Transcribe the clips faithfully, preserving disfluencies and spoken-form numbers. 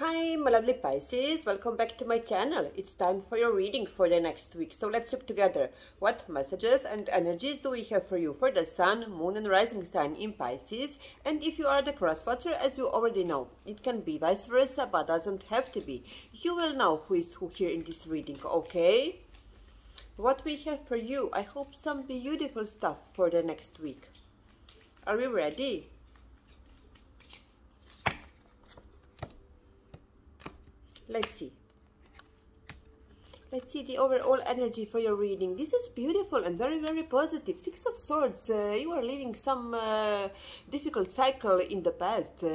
Hi, my lovely Pisces, welcome back to my channel. It's time for your reading for the next week. So let's look together. What messages and energies do we have for you for the sun, moon and rising sign in Pisces? And if you are the cross watcher, as you already know, it can be vice versa, but doesn't have to be. You will know who is who here in this reading, okay? What we have for you, I hope some beautiful stuff for the next week. Are we ready? Let's see. Let's see the overall energy for your reading. This is beautiful and very, very positive. Six of Swords, uh, you are leaving some uh, difficult cycle in the past. Uh,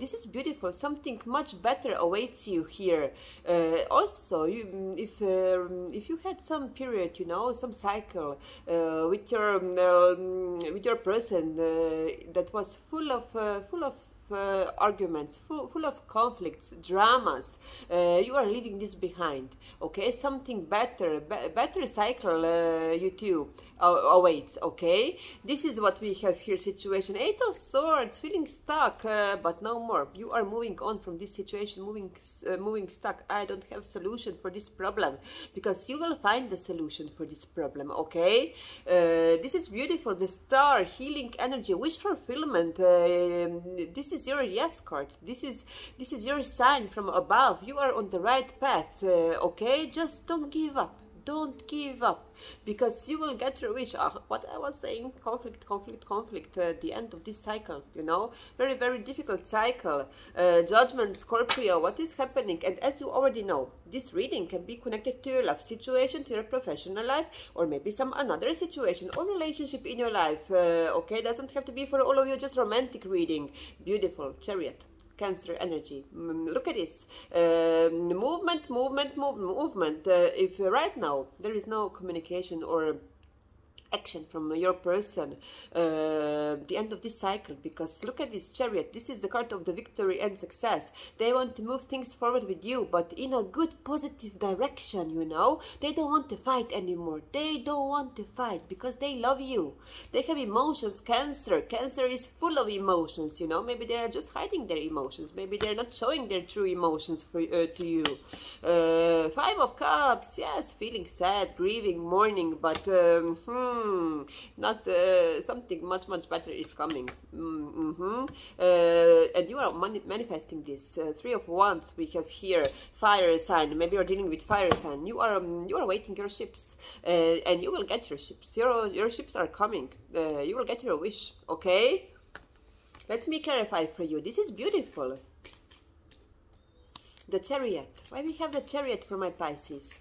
this is beautiful. Something much better awaits you here. Uh, also, you, if uh, if you had some period, you know, some cycle uh, with your um, with your person uh, that was full of uh, full of. Uh, arguments, full, full of conflicts, dramas, uh, you are leaving this behind, okay? Something better, be better cycle uh, you two awaits, okay? This is what we have here situation. Eight of Swords, feeling stuck, uh, but no more. You are moving on from this situation, moving uh, moving stuck. I don't have solution for this problem, because you will find the solution for this problem, okay? Uh, this is beautiful. The Star, healing energy, wish fulfillment. Uh, this is Is your yes card. This is this is your sign from above. You are on the right path, uh, okay? Just don't give up. Don't give up, because you will get your wish. Uh, what I was saying, conflict, conflict, conflict, uh, the end of this cycle, you know, very, very difficult cycle, uh, judgment, Scorpio, what is happening? And as you already know, this reading can be connected to your love situation, to your professional life, or maybe some another situation or relationship in your life, uh, okay? Doesn't have to be for all of you, just romantic reading. Beautiful, Chariot. Cancer energy. Mm, look at this. Uh, movement, movement, move, movement. Uh, if right now there is no communication or action from your person, uh, the end of this cycle, because look at this Chariot. This is the card of the victory and success. They want to move things forward with you, but in a good positive direction, you know. They don't want to fight anymore. They don't want to fight, because they love you. They have emotions. Cancer. Cancer is full of emotions, you know. Maybe they are just hiding their emotions. Maybe they're not showing their true emotions for, uh, to you. Uh, five of Cups. Yes, feeling sad, grieving, mourning, but um, hmm, Mm, not uh, something much much better is coming. Mm, mm-hmm. uh, and you are mani manifesting this. Uh, three of Wands we have here. Fire sign. Maybe you're dealing with fire sign. You are um, you are waiting your ships, uh, and you will get your ships. Your your ships are coming. Uh, you will get your wish. Okay. Let me clarify for you. This is beautiful. The Chariot. Why we have the Chariot for my Pisces?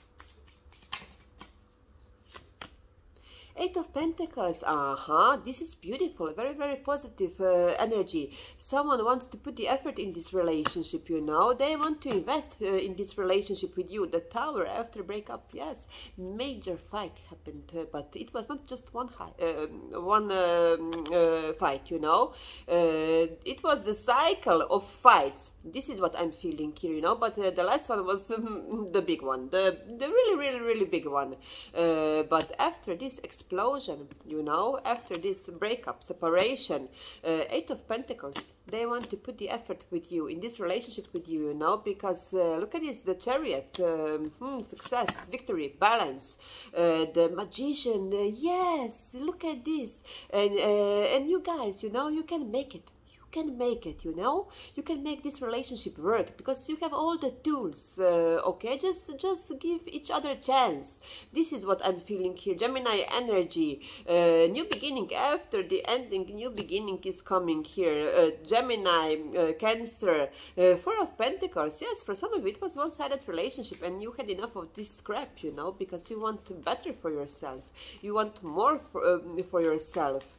Eight of Pentacles, uh-huh, this is beautiful, very, very positive uh, energy. Someone wants to put the effort in this relationship, you know. They want to invest uh, in this relationship with you. The Tower, after breakup, yes, major fight happened, uh, but it was not just one, uh, one uh, uh, fight, you know. Uh, it was the cycle of fights. This is what I'm feeling here, you know, but uh, the last one was um, the big one, the, the really, really, really big one. Uh, but after this experience, explosion, you know, after this breakup, separation, uh, Eight of Pentacles, they want to put the effort with you, in this relationship with you, you know, because uh, look at this, the Chariot, um, hmm, success, victory, balance, uh, the Magician, uh, yes, look at this, and, uh, and you guys, you know, you can make it. Can make it, you know, you can make this relationship work, because you have all the tools, uh, okay? Just just give each other a chance. This is what I'm feeling here. Gemini energy, uh, new beginning after the ending, new beginning is coming here. uh, Gemini, uh, Cancer, uh, Four of Pentacles. Yes, for some of it was one-sided relationship and you had enough of this crap, you know, because you want better for yourself, you want more for, uh, for yourself.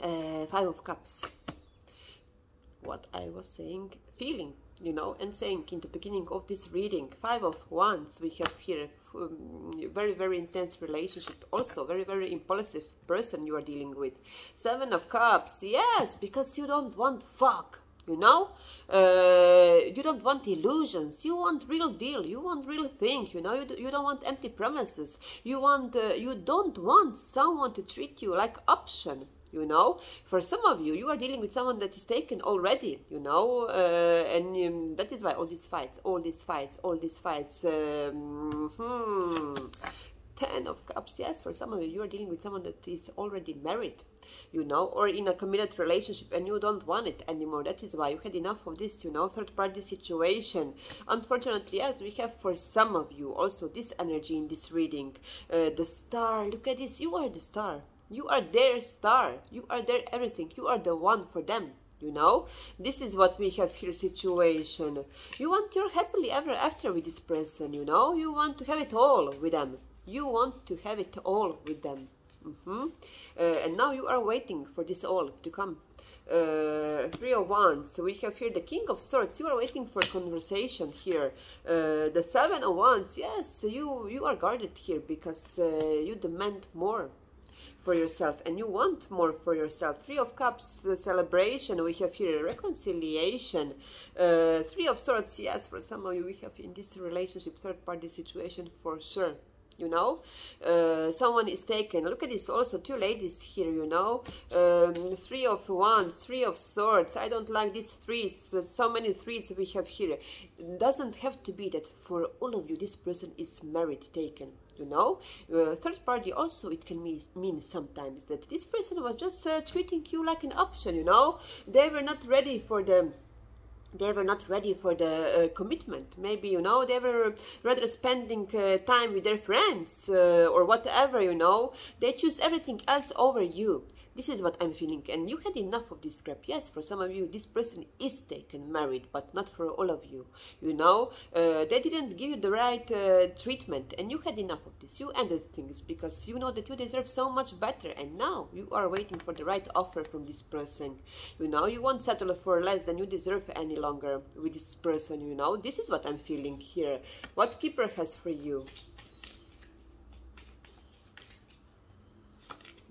Uh, five of Cups, what I was saying, feeling, you know, and saying in the beginning of this reading. Five of Wands we have here, um, very, very intense relationship, also very, very impulsive person you are dealing with. Seven of Cups, yes, because you don't want fuck, you know, uh, you don't want illusions, you want real deal, you want real thing, you know, you, do, you don't want empty promises, you want, uh, you don't want someone to treat you like option, you know. For some of you, you are dealing with someone that is taken already, you know, uh, and um, that is why all these fights, all these fights, all these fights. Um, hmm. Ten of Cups, yes, for some of you, you are dealing with someone that is already married, you know, or in a committed relationship and you don't want it anymore. That is why you had enough of this, you know, third-party situation. Unfortunately, yes, we have for some of you also this energy in this reading. Uh, the star, look at this, you are the star. You are their star. You are their everything. You are the one for them. You know, this is what we have here situation. You want your happily ever after with this person, you know. You want to have it all with them. You want to have it all with them. Mm-hmm. Uh, and now you are waiting for this all to come. Uh, three of Wands. So we have here the King of Swords. You are waiting for conversation here. Uh, the Seven of Wands. Yes, you, you are guarded here because uh, you demand more for yourself and you want more for yourself. Three of Cups, uh, celebration. We have here reconciliation. Uh, three of Swords. Yes, for some of you, we have in this relationship third-party situation for sure. You know, uh, someone is taken. Look at this, also two ladies here, you know. Um, three of Wands, Three of Swords. I don't like these threes. So many threes we have here. It doesn't have to be that for all of you this person is married, taken, you know. Uh, third party also, it can mean, mean sometimes that this person was just uh, treating you like an option, you know. They were not ready for the... They were not ready for the uh, commitment. Maybe, you know, they were rather spending uh, time with their friends uh, or whatever, you know. They choose everything else over you. This is what I'm feeling. And you had enough of this crap. Yes, for some of you, this person is taken, married, but not for all of you, you know. Uh, they didn't give you the right uh, treatment and you had enough of this. You ended things because you know that you deserve so much better. And now you are waiting for the right offer from this person. You know, you won't settle for less than you deserve any longer with this person, you know. This is what I'm feeling here. What Keeper has for you?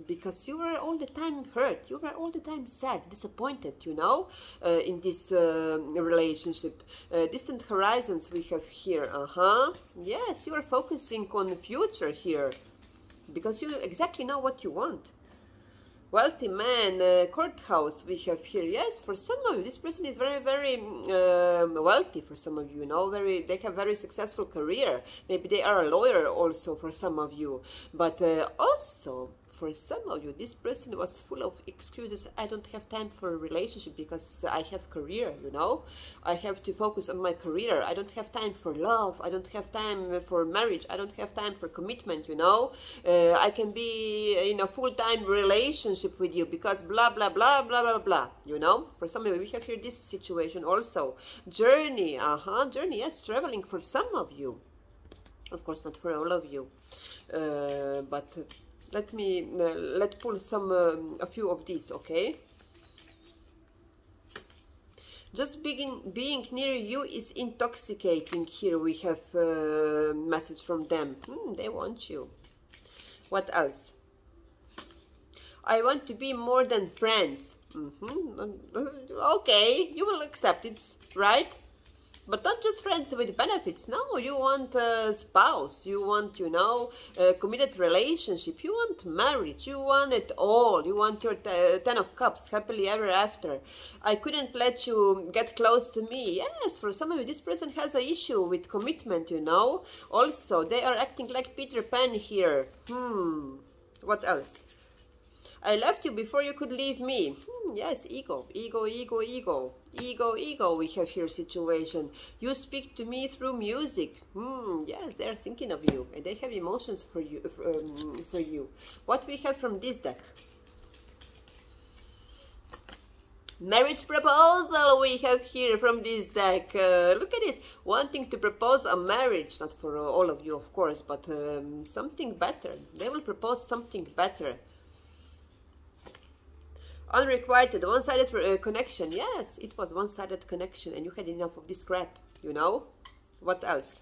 Because you were all the time hurt, you were all the time sad, disappointed, you know, uh, in this uh, relationship. Uh, distant horizons we have here, uh-huh. Yes, you are focusing on the future here, because you exactly know what you want. Wealthy man, uh, courthouse we have here. Yes, for some of you, this person is very, very um, wealthy for some of you, you know, very, they have very successful career. Maybe they are a lawyer also for some of you, but uh, also for some of you, this person was full of excuses. I don't have time for a relationship because I have career, you know, I have to focus on my career. I don't have time for love. I don't have time for marriage. I don't have time for commitment, you know, uh, I can be in a full-time relationship with you because blah blah blah blah blah blah, you know. For some of you, we have here this situation also. Journey, uh-huh, journey, yes, traveling for some of you, of course not for all of you, uh, but let me uh, let pull some um, a few of these. Okay, just being being near you is intoxicating. Here we have a message from them. Hmm, they want you. What else? I want to be more than friends. Mm-hmm. Okay, you will accept it, right? But not just friends with benefits. No, you want a spouse. You want, you know, a committed relationship. You want marriage. You want it all. You want your Ten of Cups, happily ever after. I couldn't let you get close to me. Yes, for some of you, this person has an issue with commitment, you know. Also, they are acting like Peter Pan here. Hmm, what else? I left you before you could leave me. Hmm, yes, ego, ego, ego, ego, ego, ego. We have here situation. You speak to me through music. Hmm, yes, they are thinking of you and they have emotions for you. Um, for you, what we have from this deck? Marriage proposal we have here from this deck. Uh, look at this, wanting to propose a marriage, not for all of you, of course, but um, something better. They will propose something better. Unrequited, one-sided uh, connection. Yes, it was one-sided connection and you had enough of this crap, you know. What else?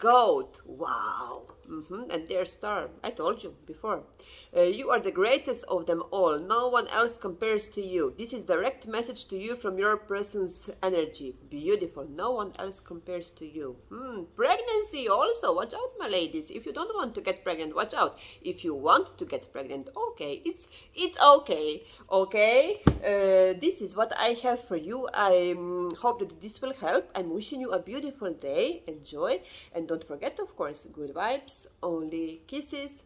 Goat. Wow, mm-hmm, and their star. I told you before. Uh, you are the greatest of them all. No one else compares to you. This is direct message to you from your presence energy. Beautiful. No one else compares to you. Hmm. Pregnancy also. Watch out, my ladies. If you don't want to get pregnant, watch out. If you want to get pregnant, okay. It's it's okay. Okay. Uh, this is what I have for you. I um, hope that this will help. I'm wishing you a beautiful day. Enjoy. And don't forget, of course, good vibes, only kisses.